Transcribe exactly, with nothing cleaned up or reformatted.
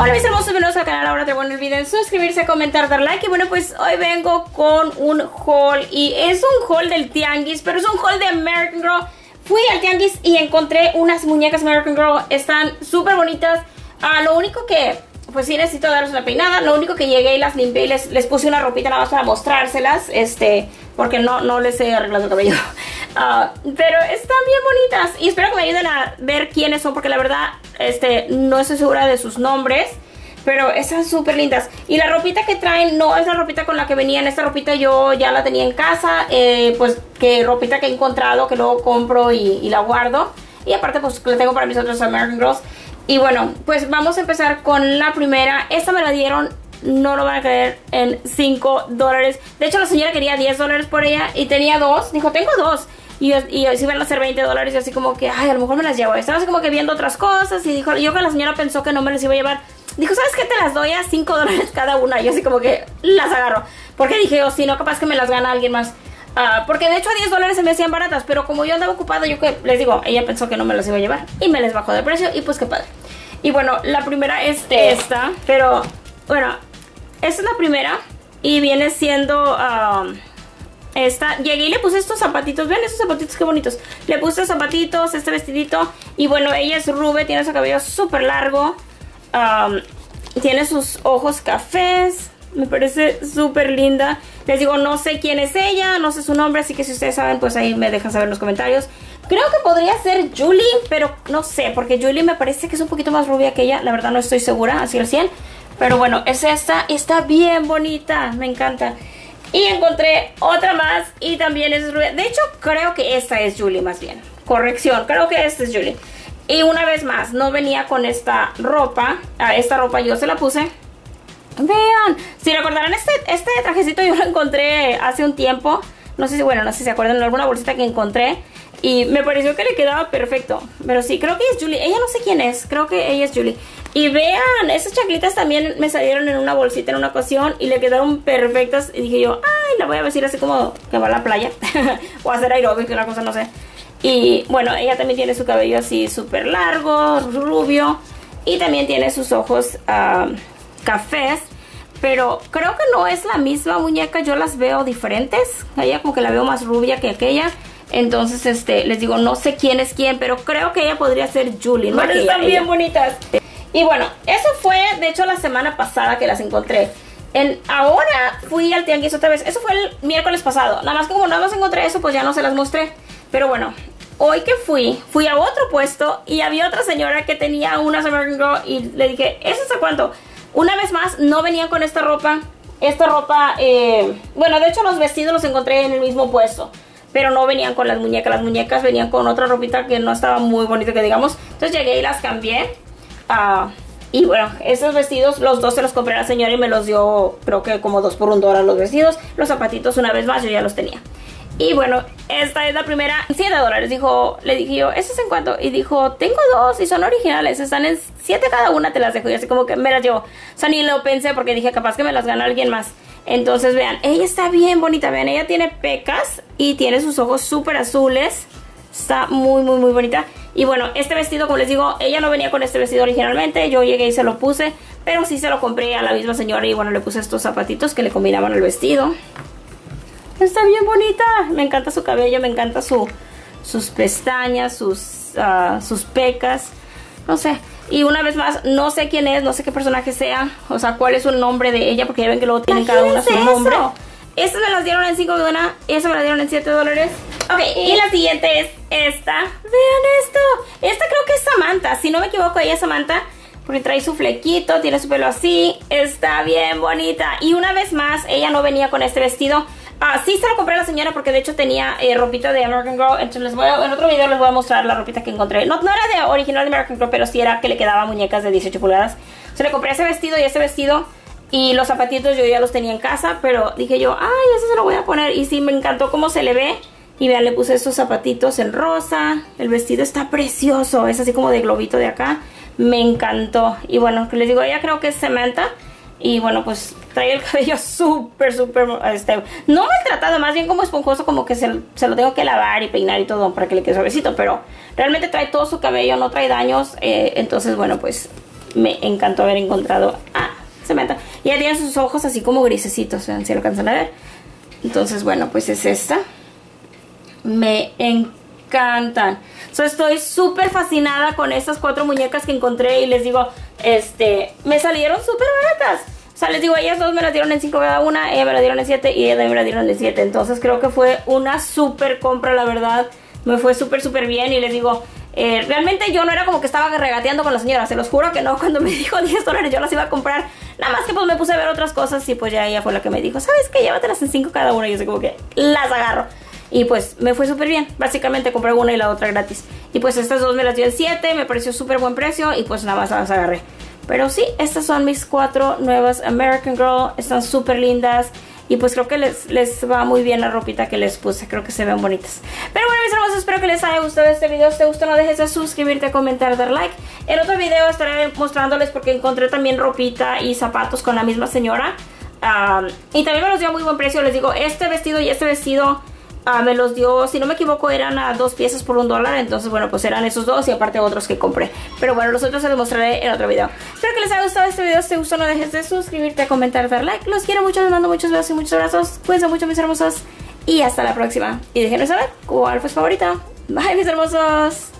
Hola mis hermosos, bienvenidos al canal. Ahora te bueno, no olviden suscribirse, comentar, dar like. Y bueno, pues hoy vengo con un haul. Y es un haul del tianguis, pero es un haul de American Girl. Fui al tianguis y encontré unas muñecas American Girl. Están súper bonitas. ah, Lo único que, pues sí necesito darles una peinada. Lo único que llegué y las limpié y les, les puse una ropita nada más para mostrárselas. Este, porque no, no les he arreglado el cabello. Uh, pero están bien bonitas y espero que me ayuden a ver quiénes son, porque la verdad este, no estoy segura de sus nombres, pero están súper lindas. Y la ropita que traen no es la ropita con la que venían. Esta ropita yo ya la tenía en casa, eh, pues que ropita que he encontrado, que luego compro y, y la guardo. Y aparte pues la tengo para mis otros American Girls. Y bueno, pues vamos a empezar con la primera. Esta me la dieron, no lo van a creer, en cinco dólares. De hecho la señora quería diez dólares por ella y tenía dos, dijo tengo dos. Y, y, y si van a ser veinte dólares, así como que, ay, a lo mejor me las llevo. Estaba así como que viendo otras cosas y dijo, yo que la señora pensó que no me las iba a llevar. Dijo, ¿sabes qué? Te las doy a cinco dólares cada una. Yo así como que las agarro. Porque dije, oh, si no, capaz que me las gana alguien más. Uh, porque de hecho a diez dólares se me hacían baratas, pero como yo andaba ocupada, yo que les digo, ella pensó que no me las iba a llevar. Y me les bajó de precio y pues qué padre. Y bueno, la primera es de esta. Pero, bueno, esta es la primera y viene siendo... Um, Esta, llegué y le puse estos zapatitos. Vean estos zapatitos, qué bonitos. Le puse zapatitos, este vestidito. Y bueno, ella es rubia, tiene su cabello súper largo. um, Tiene sus ojos cafés. Me parece súper linda. Les digo, no sé quién es ella, no sé su nombre, así que si ustedes saben, pues ahí me dejan saber en los comentarios. Creo que podría ser Julie, pero no sé, porque Julie me parece que es un poquito más rubia que ella. La verdad no estoy segura, así al cien. Pero bueno, es esta, está bien bonita, me encanta. Y encontré otra más y también es rubia. De hecho, creo que esta es Julie más bien. Corrección, creo que esta es Julie. Y una vez más, no venía con esta ropa. A esta ropa yo se la puse. Vean, si recordarán, este, este trajecito yo lo encontré hace un tiempo. No sé si, bueno, no sé si se acuerdan, en alguna bolsita que encontré. Y me pareció que le quedaba perfecto. Pero sí, creo que es Julie. Ella no sé quién es, creo que ella es Julie. Y vean, esas chanclitas también me salieron en una bolsita en una ocasión y le quedaron perfectas. Y dije yo, ay, la voy a vestir así como que va a la playa o hacer aeróbic, una cosa, no sé. Y bueno, ella también tiene su cabello así súper largo, rubio. Y también tiene sus ojos uh, cafés. Pero creo que no es la misma muñeca, yo las veo diferentes. Ella como que la veo más rubia que aquella. Entonces, este, les digo, no sé quién es quién, pero creo que ella podría ser Julie. Bueno, están bien bonitas. Y bueno, eso fue, de hecho, la semana pasada que las encontré. En, ahora fui al tianguis otra vez. Eso fue el miércoles pasado. Nada más que como no las encontré eso, pues ya no se las mostré. Pero bueno, hoy que fui, fui a otro puesto y había otra señora que tenía unas American Girl y le dije, ¿eso es a cuánto? Una vez más, no venían con esta ropa. Esta ropa, eh, bueno, de hecho los vestidos los encontré en el mismo puesto. Pero no venían con las muñecas. Las muñecas venían con otra ropita que no estaba muy bonita, que digamos. Entonces llegué y las cambié. Uh, y bueno, estos vestidos los dos se los compré a la señora y me los dio, creo que como dos por un dólar los vestidos. Los zapatitos una vez más yo ya los tenía. Y bueno, esta es la primera, siete dólares, dijo, le dije yo, ¿eso es en cuánto? Y dijo, tengo dos y son originales, están en siete cada una, te las dejo. Y así como que me las llevo. O sea, ni lo pensé porque dije, capaz que me las gana alguien más. Entonces vean, ella está bien bonita, vean, ella tiene pecas y tiene sus ojos súper azules. Está muy, muy, muy bonita. Y bueno, este vestido, como les digo, ella no venía con este vestido originalmente. Yo llegué y se lo puse, pero sí se lo compré a la misma señora. Y bueno, le puse estos zapatitos que le combinaban al vestido. Está bien bonita. Me encanta su cabello, me encanta su, sus pestañas, sus, uh, sus pecas. No sé. Y una vez más, no sé quién es, no sé qué personaje sea. O sea, cuál es el nombre de ella, porque ya ven que luego tienen cada una su nombre. Estas me las dieron en cinco dólares, estas me las dieron en siete dólares. Ok, y la siguiente es esta. Vean esto. Esta creo que es Samantha. Si no me equivoco, ella es Samantha. Porque trae su flequito, tiene su pelo así. Está bien bonita. Y una vez más, ella no venía con este vestido. Ah, sí se lo compré a la señora porque de hecho tenía eh, ropita de American Girl. Entonces les voy a, en otro video les voy a mostrar la ropita que encontré. No, no era de original de American Girl, pero sí era que le quedaba muñecas de dieciocho pulgadas. Se le compré ese vestido y ese vestido. Y los zapatitos yo ya los tenía en casa, pero dije yo, ay, eso se lo voy a poner. Y sí, me encantó cómo se le ve. Y vean, le puse estos zapatitos en rosa. El vestido está precioso. Es así como de globito de acá. Me encantó. Y bueno, les digo, ella creo que es Samantha. Y bueno, pues trae el cabello súper, súper, este, no maltratado, más bien como esponjoso, como que se, se lo tengo que lavar y peinar y todo para que le quede suavecito. Pero realmente trae todo su cabello, no trae daños. Eh, entonces, bueno, pues me encantó haber encontrado a Samantha. Y ella tiene sus ojos así como grisecitos, vean si lo alcanzan a ver. Entonces, bueno, pues es esta. Me encantan. So, estoy súper fascinada con estas cuatro muñecas que encontré. Y les digo, este, me salieron súper baratas. O sea, les digo, ellas dos me las dieron en cinco cada una, ella me la dieron en siete y ella también me la dieron en siete. Entonces creo que fue una súper compra, la verdad. Me fue súper, súper bien y les digo, eh, realmente yo no era como que estaba regateando con la señora. Se los juro que no, cuando me dijo diez dólares yo las iba a comprar. Nada más que pues me puse a ver otras cosas y pues ya ella fue la que me dijo, ¿sabes qué? Llévatelas en cinco cada una y yo sé como que las agarro. Y pues me fue súper bien, básicamente compré una y la otra gratis. Y pues estas dos me las dio en siete, me pareció súper buen precio y pues nada más las agarré. Pero sí, estas son mis cuatro nuevas American Girl. Están súper lindas. Y pues creo que les, les va muy bien la ropita que les puse. Creo que se ven bonitas. Pero bueno, mis hermosos, espero que les haya gustado este video. Si te gustó, no dejes de suscribirte, comentar, dar like. En otro video estaré mostrándoles porque encontré también ropita y zapatos con la misma señora. Um, y también me los dio a muy buen precio. Les digo, este vestido y este vestido uh, me los dio, si no me equivoco, eran a dos piezas por un dólar. Entonces, bueno, pues eran esos dos y aparte otros que compré. Pero bueno, los otros se los mostraré en otro video. Espero que les haya gustado este video. Si te gustó, no dejes de suscribirte, comentar, dar like. Los quiero mucho, les mando muchos besos y muchos abrazos. Cuídense mucho, mis hermosos. Y hasta la próxima. Y déjenos saber cuál fue su favorita. Bye, mis hermosos.